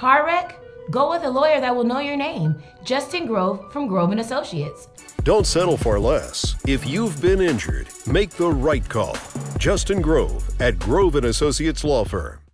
car wreck? Go with a lawyer that will know your name. Justin Grove from Grove and Associates. Don't settle for less. If you've been injured, make the right call. Justin Grove at Grove and Associates Law Firm.